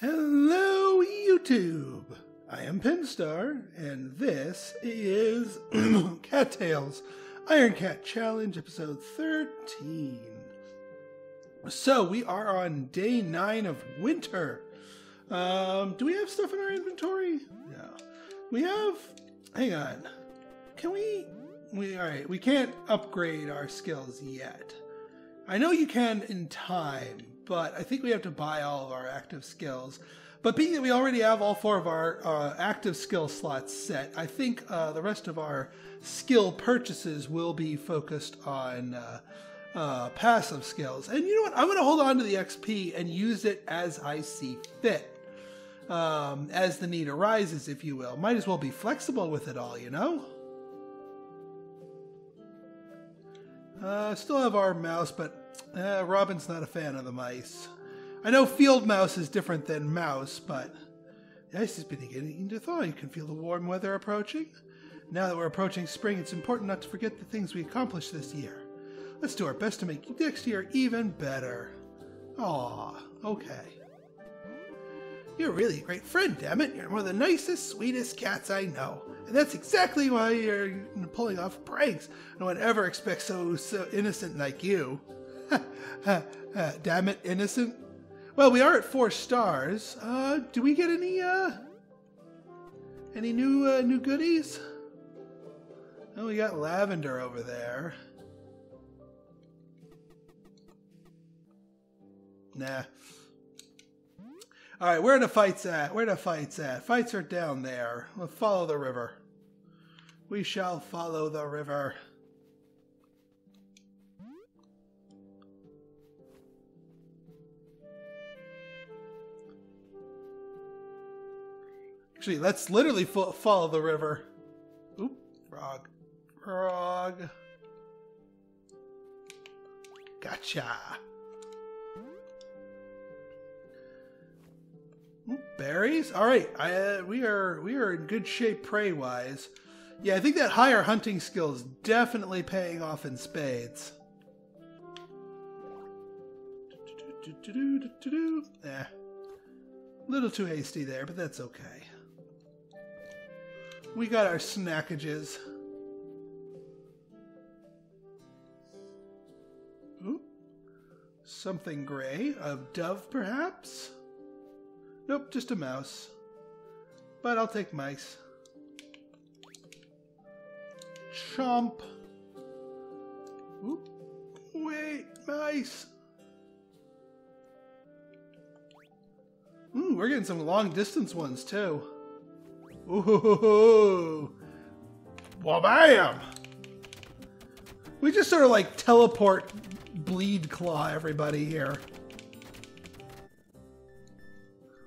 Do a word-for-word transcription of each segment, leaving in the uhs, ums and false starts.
Hello, YouTube! I am Pinstar, and this is Cattails Iron Cat Challenge, episode thirteen. So, we are on day nine of winter. Um, do we have stuff in our inventory? No. We have... Hang on. Can we... we Alright, we can't upgrade our skills yet. I know you can in time, but I think we have to buy all of our active skills. But being that we already have all four of our uh, active skill slots set, I think uh, the rest of our skill purchases will be focused on uh, uh, passive skills. And you know what? I'm going to hold on to the X P and use it as I see fit, um, as the need arises, if you will. Might as well be flexible with it all, you know? Uh, still have our mouse, but... Uh, Robin's not a fan of the mice. I know field mouse is different than mouse, but the ice is beginning to thaw. You can feel the warm weather approaching. Now that we're approaching spring, it's important not to forget the things we accomplished this year. Let's do our best to make next year even better. Aw, okay. You're really a great friend, dammit. You're one of the nicest, sweetest cats I know. And that's exactly why you're pulling off pranks. No one ever expects so, so innocent like you. uh, uh, damn it, innocent. Well, we are at four stars. Uh, do we get any, uh, any new, uh, new goodies? Oh, we got lavender over there. Nah. Alright, where are the fights at? Where are the fights at? Fights are down there. We'll follow the river. We shall follow the river. Actually, let's literally fo follow the river. Oop, frog. Frog. Gotcha. Oop, berries? Alright, uh, we are we are in good shape prey-wise. Yeah, I think that higher hunting skill is definitely paying off in spades. Eh. Little too hasty there, but that's okay. We got our snackages. Ooh. Something gray. A dove, perhaps? Nope, just a mouse. But I'll take mice. Chomp. Ooh. Wait, mice. Ooh, we're getting some long-distance ones, too. Ooh, well, bam! We just sort of like teleport, bleed claw everybody here.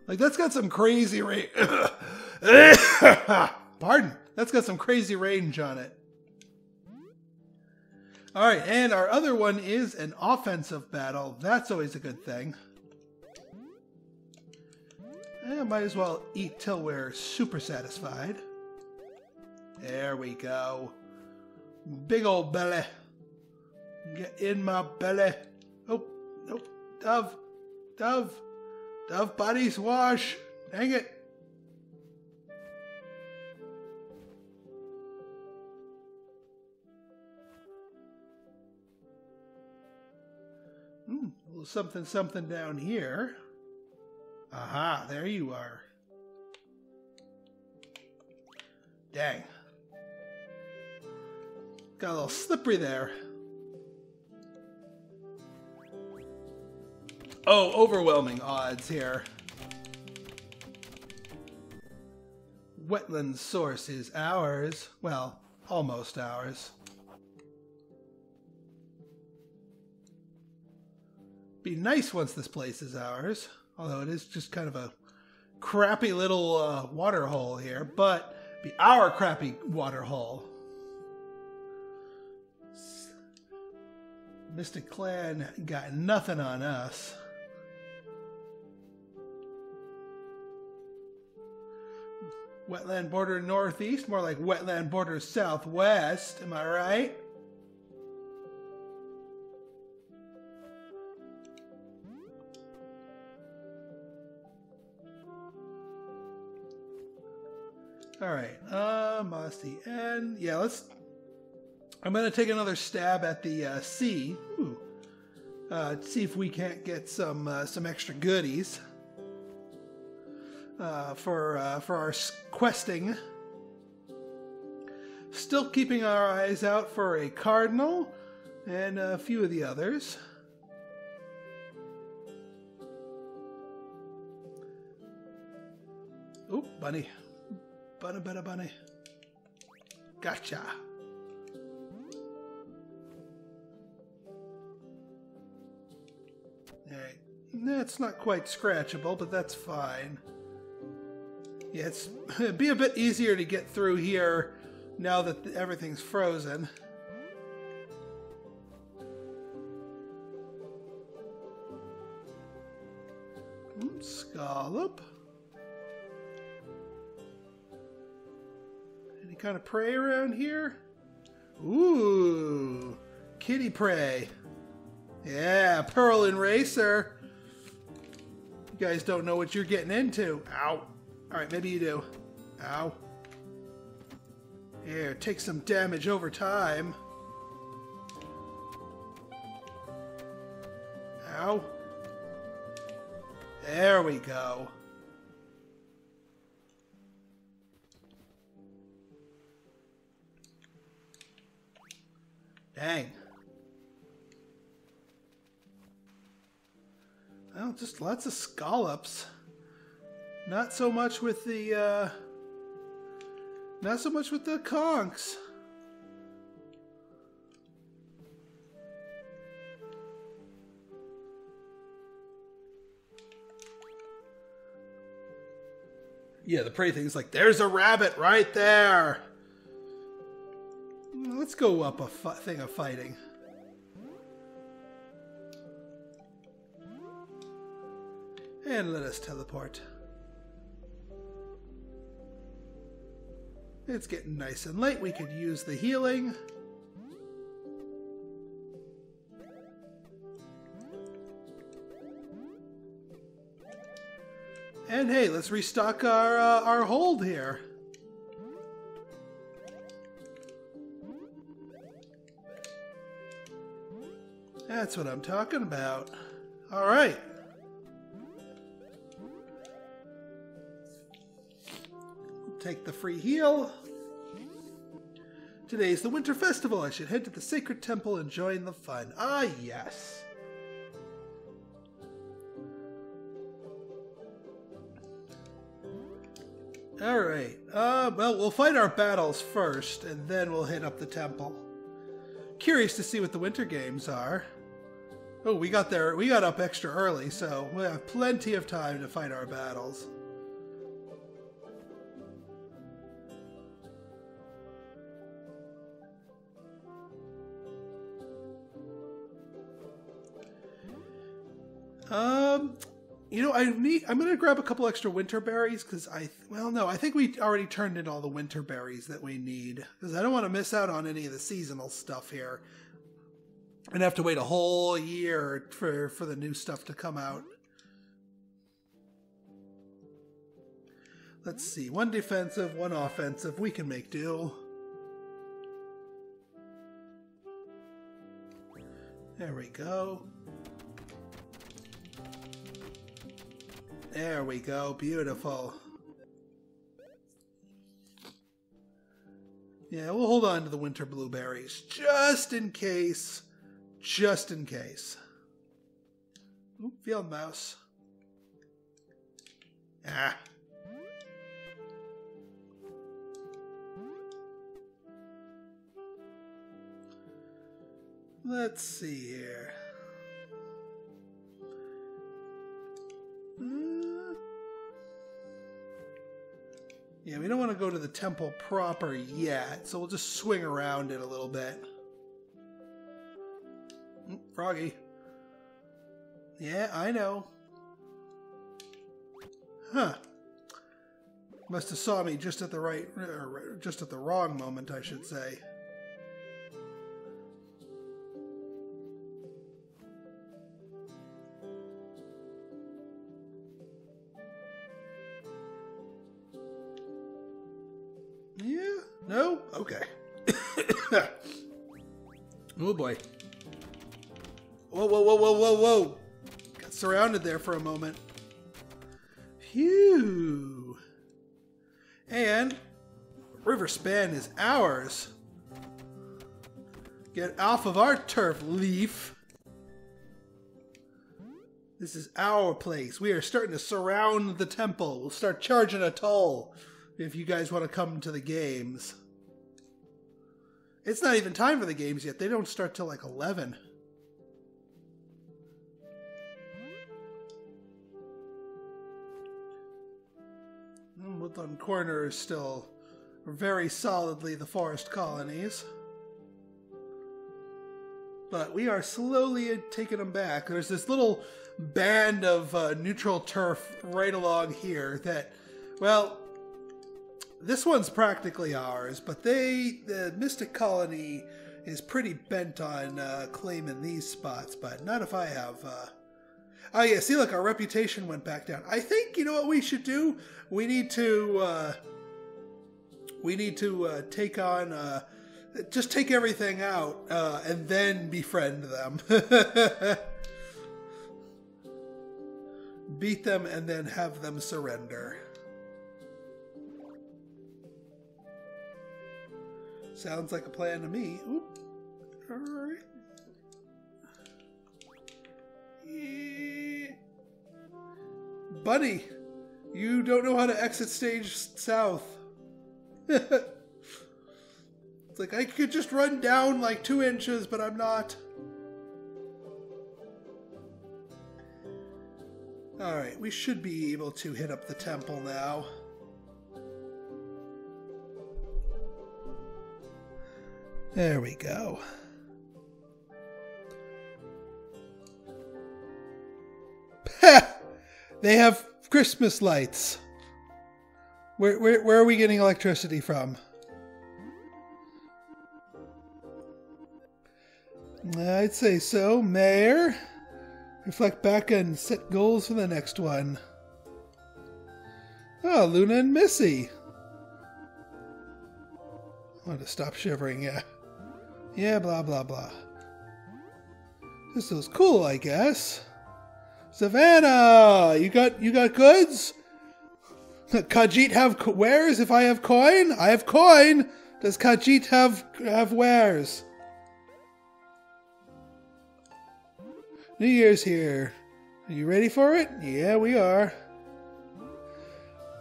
Like that's got some crazy range. Pardon, that's got some crazy range on it. All right, and our other one is an offensive battle. That's always a good thing. I might as well eat till we're super satisfied. There we go. Big old belly. Get in my belly. Oh, nope. Oh, dove. Dove. Dove body swash. Dang it. Mm, a little something something down here. Aha, there you are. Dang. Got a little slippery there. Oh, overwhelming odds here. Wetland source is ours. Well, almost ours. Be nice once this place is ours. Although it is just kind of a crappy little uh, water hole here, but be our crappy water hole. Mystic Clan got nothing on us. Wetland border northeast, more like wetland border southwest, am I right? All right. Uh, Mossy N. Yeah, let's... I'm going to take another stab at the uh, C. Ooh. Uh, see if we can't get some uh, some extra goodies uh, for uh, for our questing. Still keeping our eyes out for a cardinal and a few of the others. Oop, bunny. Bunny, bunny, bunny. Gotcha. Alright. That's not quite scratchable, but that's fine. Yeah, it's, it'd be a bit easier to get through here now that everything's frozen. Oops, scallop. Any kind of prey around here? Ooh, kitty prey. Yeah, Pearl and Racer. You guys don't know what you're getting into. Ow. Alright, maybe you do. Ow. Here, take some damage over time. Ow. There we go. Dang. Well, just lots of scallops. Not so much with the, uh... Not so much with the conchs. Yeah, the prey thing's like, there's a rabbit right there! Let's go up a fu- thing of fighting. And let us teleport. It's getting nice and late. We could use the healing. And hey, let's restock our uh, our hold here. That's what I'm talking about. All right. Take the free heal. Today's the Winter Festival. I should head to the Sacred Temple and join the fun. Ah, yes. Alright. Uh, well, we'll fight our battles first, and then we'll hit up the temple. Curious to see what the Winter Games are. Oh, we got there. We got up extra early, so we'll have plenty of time to fight our battles. Um, you know, I need, I'm going to grab a couple extra winter berries because I, well, no, I think we already turned in all the winter berries that we need because I don't want to miss out on any of the seasonal stuff here and have to wait a whole year for, for the new stuff to come out. Let's see. One defensive, one offensive. We can make do. There we go. There we go. Beautiful. Yeah, we'll hold on to the winter blueberries. Just in case. Just in case. Oop, field mouse. Ah. Let's see here. Yeah, we don't want to go to the temple proper yet, so we'll just swing around it a little bit. Mm, froggy. Yeah, I know. Huh. Must have saw me just at the right, or just at the wrong moment, I should say. Okay. Oh boy. Whoa, whoa, whoa, whoa, whoa, whoa. Got surrounded there for a moment. Phew. And River Span is ours. Get off of our turf, Leaf. This is our place. We are starting to surround the temple. We'll start charging a toll if you guys want to come to the games. It's not even time for the games yet. They don't start till like eleven. Woodland Corner is still very solidly the forest colonies. But we are slowly taking them back. There's this little band of uh, neutral turf right along here that, well, this one's practically ours, but they, the Mystic Colony is pretty bent on uh, claiming these spots, but not if I have... Uh... Oh yeah, see, look, our reputation went back down. I think, you know what we should do? We need to, uh, we need to uh, take on... Uh, Just take everything out, uh, and then befriend them. Beat them and then have them surrender. Sounds like a plan to me. Oop. All right. Yeah. Buddy, you don't know how to exit stage south. It's like, I could just run down like two inches, but I'm not. Alright, we should be able to hit up the temple now. There we go. They have Christmas lights. Where, where, where are we getting electricity from? I'd say so, Mayor. Reflect back and set goals for the next one. Oh, Luna and Missy. I want to stop shivering, yeah. Yeah, blah, blah, blah. This is cool, I guess. Savannah, you got you got goods? Khajiit have wares if I have coin? I have coin. Does Khajiit have, have wares? New Year's here. Are you ready for it? Yeah, we are.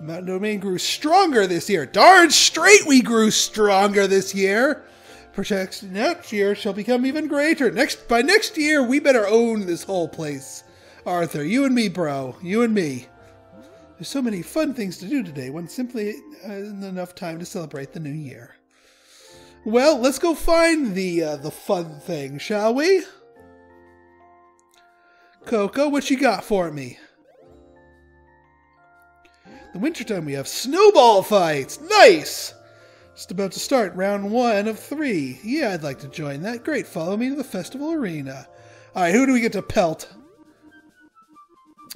Mountain Domain grew stronger this year. Darn straight we grew stronger this year. Projects next year shall become even greater. Next by next year, we better own this whole place. Arthur, you and me, bro. You and me. There's so many fun things to do today. One simply isn't enough time to celebrate the new year. Well, let's go find the, uh, the fun thing, shall we? Coco, what you got for me? In the wintertime we have snowball fights! Nice! Just about to start round one of three. Yeah, I'd like to join that. Great, follow me to the festival arena. Alright, who do we get to pelt?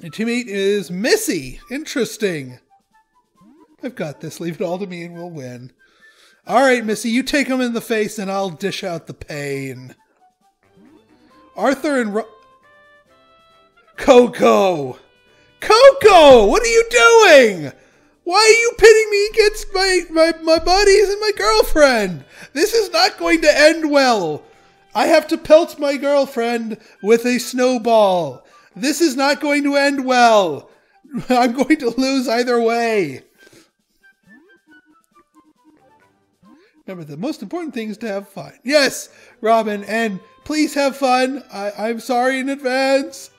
Your teammate is Missy! Interesting! I've got this. Leave it all to me and we'll win. Alright, Missy, you take him in the face and I'll dish out the pain. Arthur and Ro- Coco! Coco! What are you doing? Why are you pitting me against my, my, my buddies and my girlfriend? This is not going to end well. I have to pelt my girlfriend with a snowball. This is not going to end well. I'm going to lose either way. Remember, the most important thing is to have fun. Yes, Robin, and please have fun. I, I'm sorry in advance.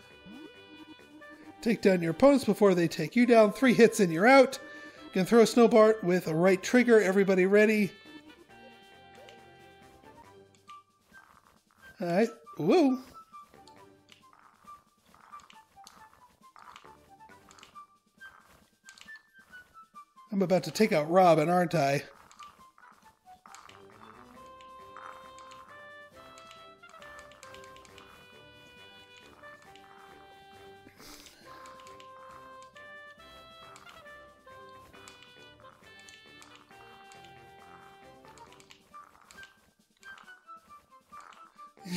Take down your opponents before they take you down. Three hits and you're out. You can throw a snowball with a right trigger. Everybody ready? Alright. Woo! I'm about to take out Robin, aren't I?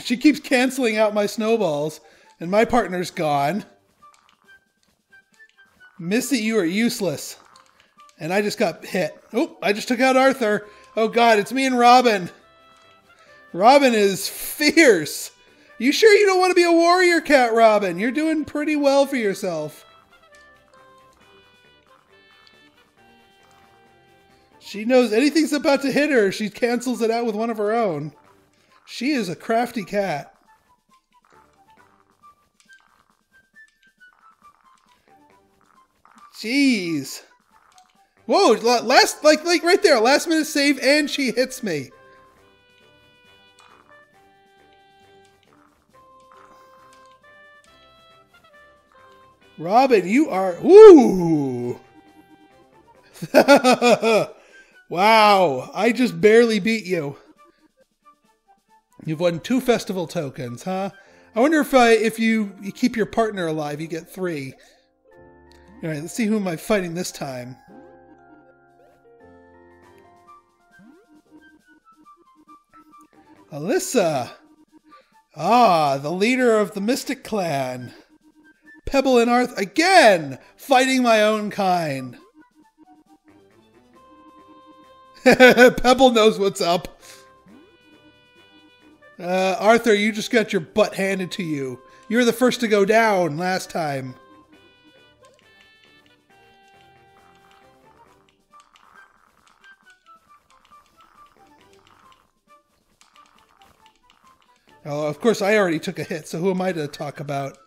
She keeps canceling out my snowballs, and my partner's gone. Missy, you are useless. And I just got hit. Oh, I just took out Arthur. Oh, God, it's me and Robin. Robin is fierce. You sure you don't want to be a warrior cat, Robin? You're doing pretty well for yourself. She knows anything's about to hit her, she cancels it out with one of her own. She is a crafty cat. Jeez. Whoa, last, like, like right there, last minute save, and she hits me. Robin, you are, ooh. Wow, I just barely beat you. You've won two festival tokens, huh? I wonder if I, if you, you keep your partner alive, you get three. All right, let's see who am I fighting this time. Alyssa. Ah, the leader of the Mystic Clan. Pebble and Arthur, again, fighting my own kind. Pebble knows what's up. Uh, Arthur, you just got your butt handed to you. You were the first to go down last time. Oh, of course, I already took a hit, so who am I to talk about?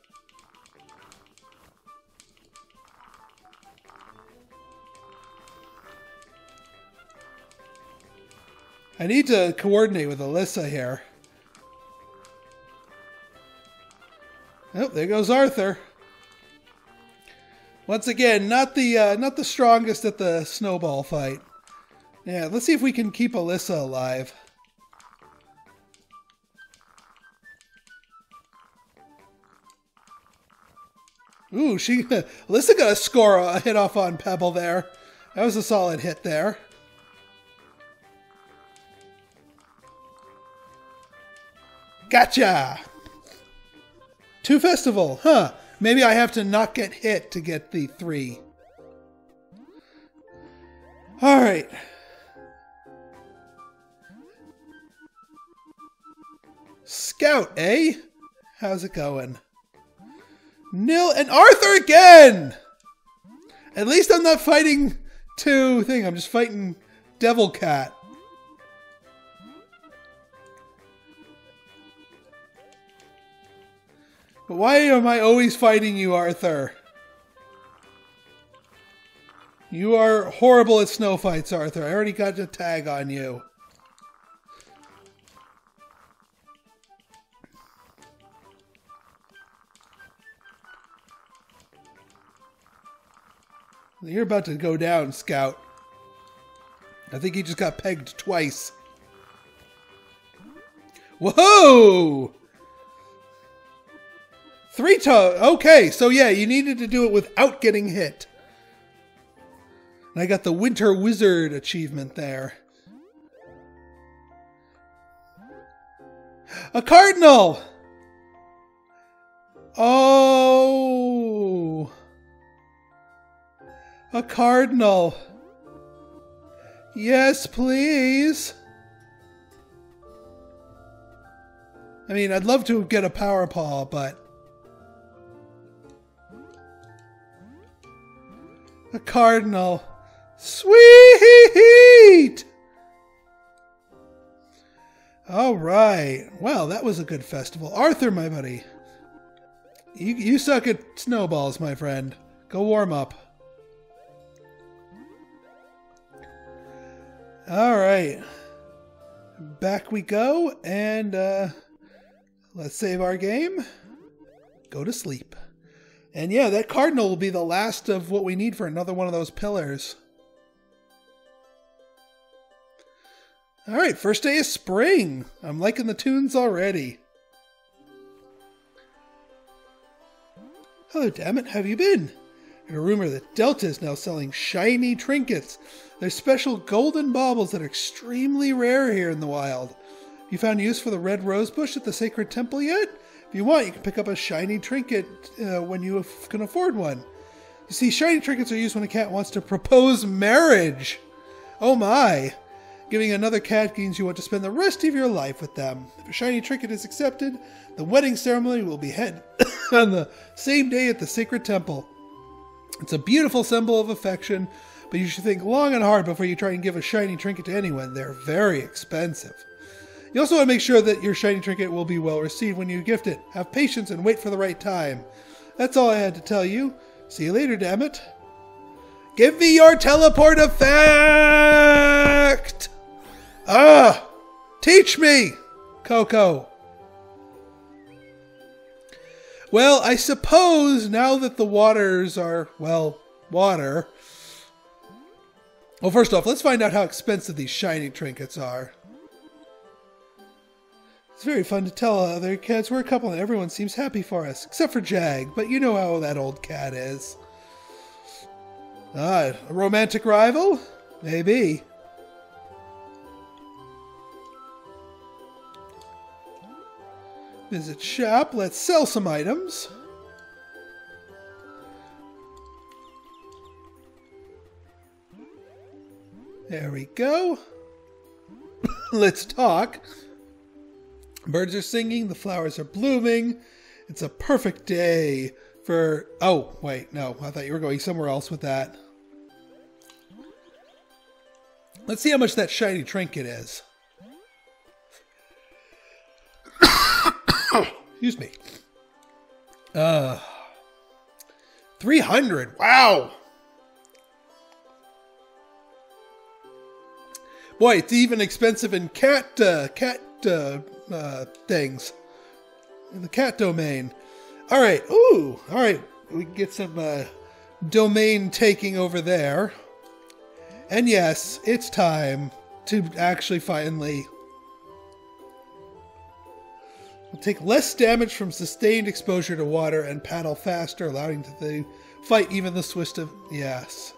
I need to coordinate with Alyssa here. Oh, there goes Arthur. Once again, not the uh, not the strongest at the snowball fight. Yeah, let's see if we can keep Alyssa alive. Ooh, she Alyssa got a score a hit off on Pebble there. That was a solid hit there. Gotcha! Two festival, huh? Maybe I have to not get hit to get the three. All right. Scout, eh? How's it going? Nil and Arthur again! At least I'm not fighting two thing. I'm just fighting Devil Cat. Why am I always fighting you, Arthur? You are horrible at snow fights, Arthur. I already got a tag on you. You're about to go down, Scout. I think he just got pegged twice. Whoa! Three times. Okay, so yeah, you needed to do it without getting hit. And I got the Winter Wizard achievement there. A cardinal! Oh! A cardinal. Yes, please. I mean, I'd love to get a power paw, but... A cardinal. Sweet! All right. Well, that was a good festival. Arthur, my buddy. You, you suck at snowballs, my friend. Go warm up. All right. Back we go. And uh, let's save our game. Go to sleep. And yeah, that cardinal will be the last of what we need for another one of those pillars. All right, first day of spring. I'm liking the tunes already. Hello, dammit, how have you been? I heard a rumor that Delta is now selling shiny trinkets. They're special golden baubles that are extremely rare here in the wild. You found use for the red rose bush at the sacred temple yet? If you want, you can pick up a shiny trinket uh, when you can afford one. You see, shiny trinkets are used when a cat wants to propose marriage. Oh my! Giving another cat means you want to spend the rest of your life with them. If a shiny trinket is accepted, the wedding ceremony will be held on the same day at the sacred temple. It's a beautiful symbol of affection, but you should think long and hard before you try and give a shiny trinket to anyone. They're very expensive. You also want to make sure that your shiny trinket will be well received when you gift it. Have patience and wait for the right time. That's all I had to tell you. See you later, dammit. Give me your teleport effect! Ah! Teach me, Coco! Well, I suppose now that the waters are, well, water... Well, first off, let's find out how expensive these shiny trinkets are. It's very fun to tell other cats we're a couple and everyone seems happy for us, except for Jag, but you know how that old cat is. Ah, a romantic rival? Maybe. Visit shop, let's sell some items. There we go. Let's talk. Birds are singing, the flowers are blooming. It's a perfect day for... Oh, wait, no. I thought you were going somewhere else with that. Let's see how much that shiny trinket is. Excuse me. Uh, three hundred. Wow. Boy, it's even expensive in cat... Uh, cat... Uh, Uh, things in the cat domain. All right. Ooh. All right. We can get some uh, domain taking over there. And yes, it's time to actually finally we'll take less damage from sustained exposure to water and paddle faster, allowing to the fight even the swift of yes.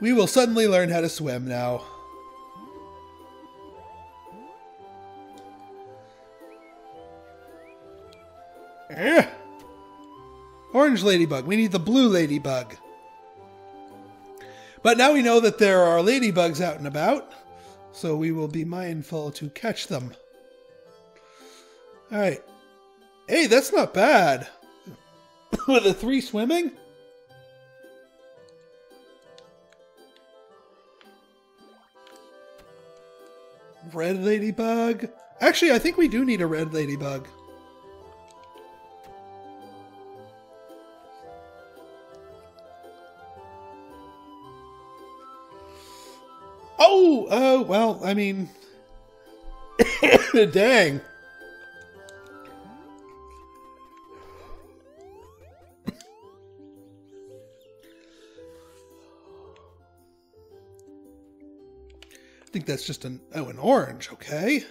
We will suddenly learn how to swim now. Eh. Orange ladybug. We need the blue ladybug. But now we know that there are ladybugs out and about, so we will be mindful to catch them. Alright. Hey, that's not bad. With the three swimming? Red ladybug. Actually, I think we do need a red ladybug. Oh, oh, uh, well, I mean, dang. I think that's just an, oh, an orange, okay.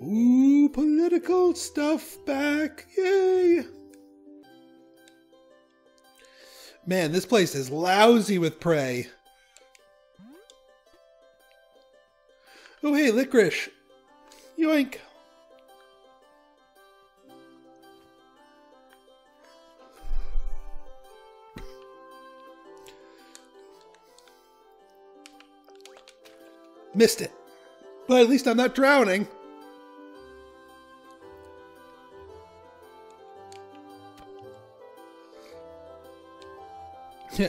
Ooh, political stuff back, yay! Man, this place is lousy with prey. Oh, hey, licorice. Yoink. Missed it. But at least I'm not drowning.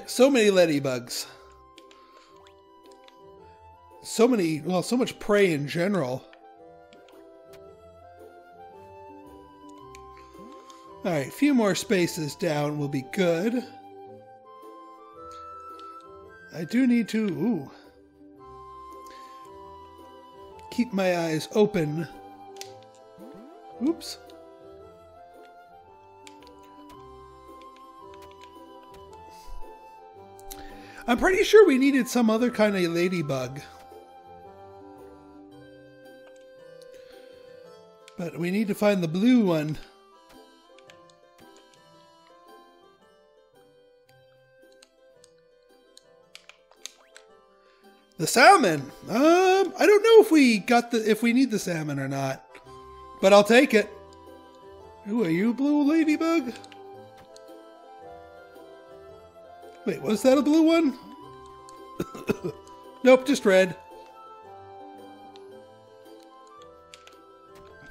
So many ladybugs. So many, well, so much prey in general. Alright, a few more spaces down will be good. I do need to... Ooh. Keep my eyes open. Oops. I'm pretty sure we needed some other kind of ladybug. But we need to find the blue one. The salmon. Um, I don't know if we got the if we need the salmon or not, but I'll take it. Who are you, blue ladybug? Wait, was that a blue one? Nope, just red.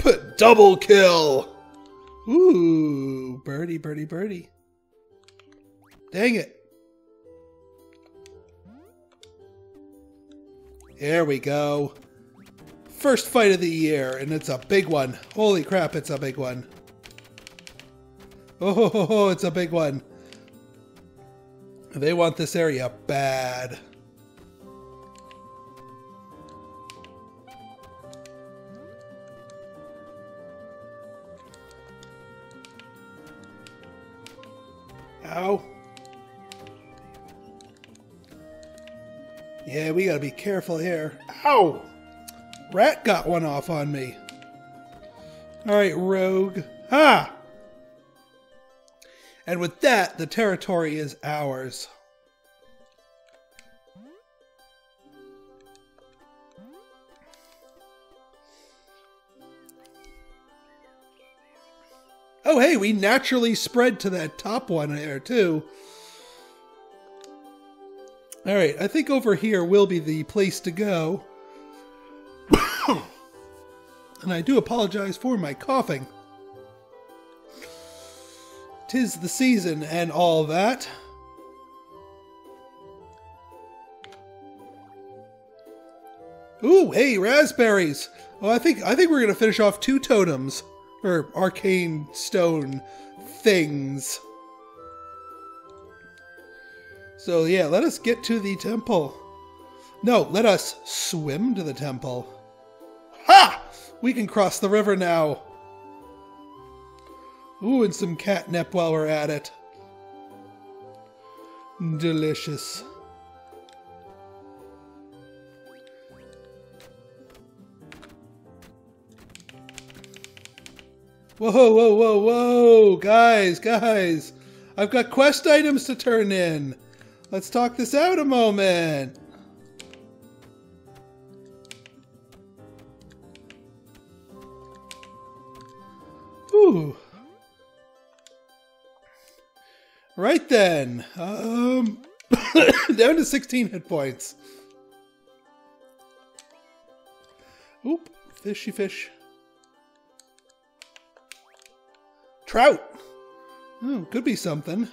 Put double kill. Ooh, birdie, birdie, birdie. Dang it. There we go. First fight of the year, and it's a big one. Holy crap, it's a big one. Oh, ho, ho, ho, it's a big one. They want this area bad. Ow. Yeah, we gotta be careful here. Ow! Rat got one off on me. Alright, rogue. Ha! Ah! And with that, the territory is ours. Oh hey, we naturally spread to that top one there too. All right, I think over here will be the place to go. And I do apologize for my coughing. 'Tis the season and all that. Ooh, hey, raspberries. Well, I think I think we're gonna finish off two totems or arcane stone things. So yeah, let us get to the temple. No, let us swim to the temple. Ha! We can cross the river now. Ooh, and some catnip while we're at it. Delicious. Whoa, whoa, whoa, whoa! Guys, guys! I've got quest items to turn in! Let's talk this out a moment. Ooh. Right then. Um, down to sixteen hit points. Oop, fishy fish. Trout. Oh, could be something.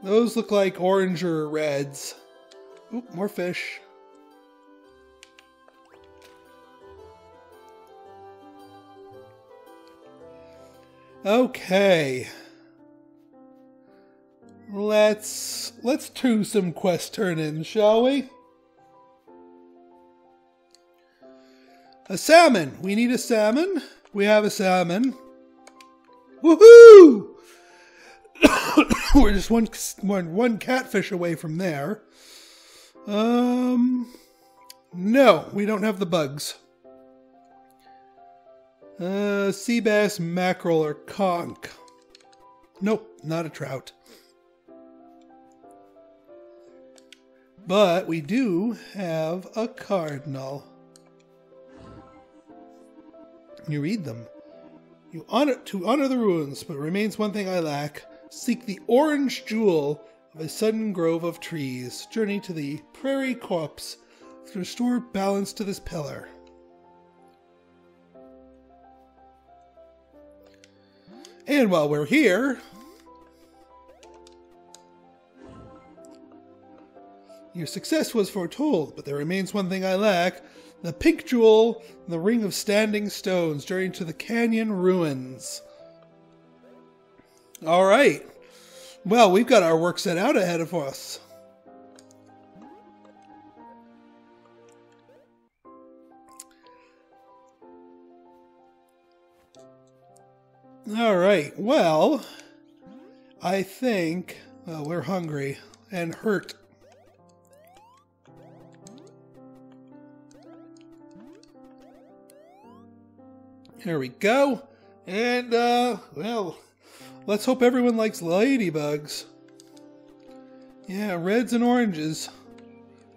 Those look like orange or reds. Oop, more fish. Okay. Let's let's do some quest turn-ins, shall we? A salmon. We need a salmon. We have a salmon. Woohoo! We're just one, one, one catfish away from there. Um, no, we don't have the bugs. Uh, sea bass, mackerel, or conch. Nope, not a trout. But we do have a cardinal. You read them. You honor to honor the ruins, but remains one thing I lack. Seek the orange jewel of a sudden grove of trees. Journey to the prairie corpse to restore balance to this pillar. And while we're here, your success was foretold, but there remains one thing I lack. The pink jewel, the ring of standing stones. Journey to the canyon ruins. All right. Well, we've got our work set out ahead of us. All right. Well, I think well, we're hungry and hurt. Here we go. And, uh, well... let's hope everyone likes ladybugs. Yeah, reds and oranges.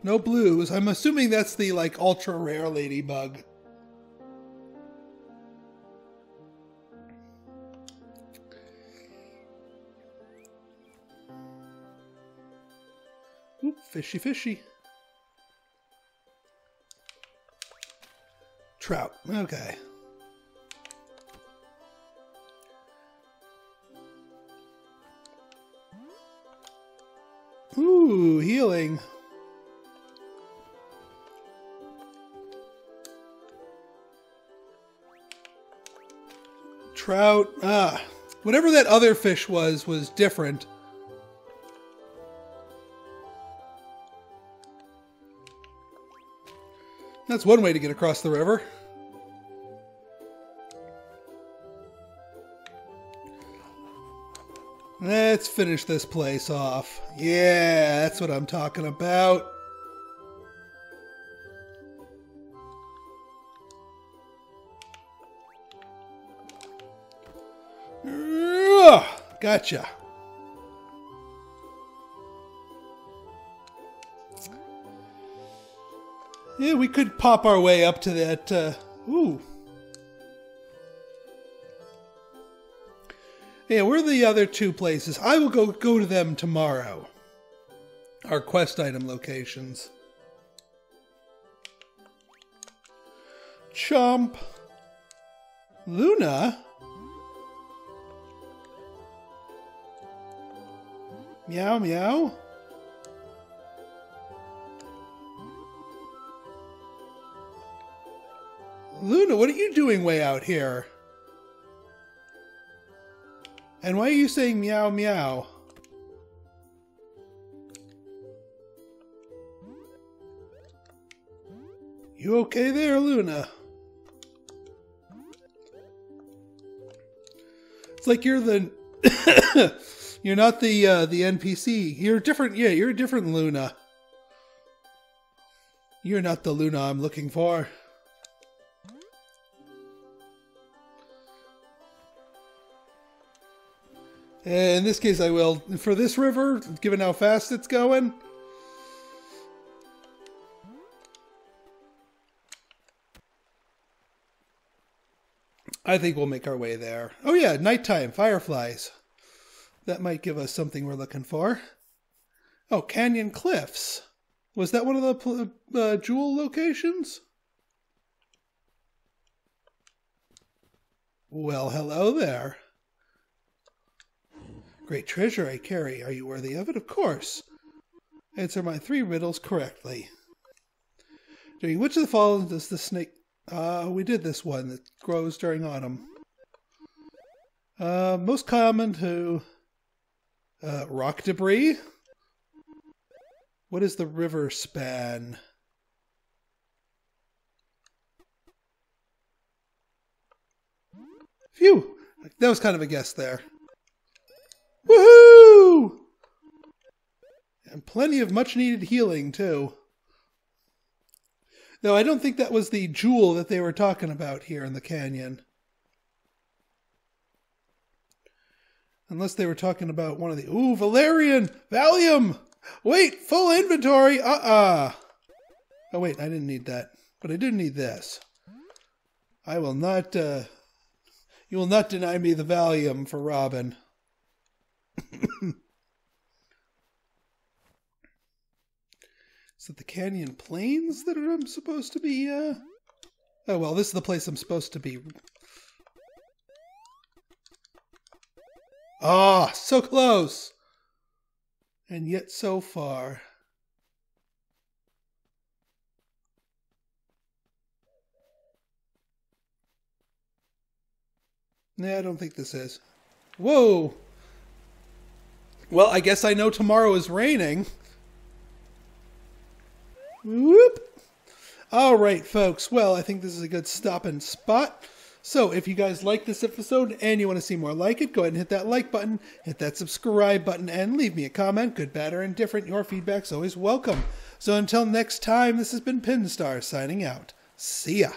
No blues. I'm assuming that's the, like, ultra-rare ladybug. Oop, fishy, fishy. Trout. Okay. Ooh, healing. Trout. Ah. Whatever that other fish was, was different. That's one way to get across the river. Let's finish this place off. Yeah, that's what I'm talking about. Gotcha. Yeah, we could pop our way up to that, uh, ooh. Yeah, where are the other two places? I will go, go to them tomorrow. Our quest item locations. Chomp. Luna? Meow, meow. Luna, what are you doing way out here? And why are you saying meow, meow? You okay there, Luna? It's like you're the... you're not the, uh, the N P C. You're different, yeah, you're a different Luna. You're not the Luna I'm looking for. In this case, I will. For this river, given how fast it's going. I think we'll make our way there. Oh yeah, nighttime, fireflies. That might give us something we're looking for. Oh, Canyon Cliffs. Was that one of the uh, jewel locations? Well, hello there. Great treasure I carry. Are you worthy of it? Of course. Answer my three riddles correctly. During which of the falls does the snake... Uh, we did this one that grows during autumn. Uh, most common to... Uh, rock debris? What is the river span? Phew! That was kind of a guess there. Woohoo! And plenty of much-needed healing, too. No, I don't think that was the jewel that they were talking about here in the canyon. Unless they were talking about one of the... Ooh, Valerian! Valium! Wait, full inventory! Uh-uh! Oh, wait, I didn't need that. But I do need this. I will not, uh... You will not deny me the Valium for Robin. Is it the Canyon Plains that I'm supposed to be, uh... Oh, well, this is the place I'm supposed to be. Ah, so close! And yet so far. Nah, I don't think this is. Whoa! Well, I guess I know tomorrow is raining. Whoop! All right, folks. Well, I think this is a good stopping spot. So if you guys like this episode and you want to see more like it, go ahead and hit that like button, hit that subscribe button, and leave me a comment. Good, bad, or indifferent. Your feedback's always welcome. So until next time, this has been Pinstar signing out. See ya.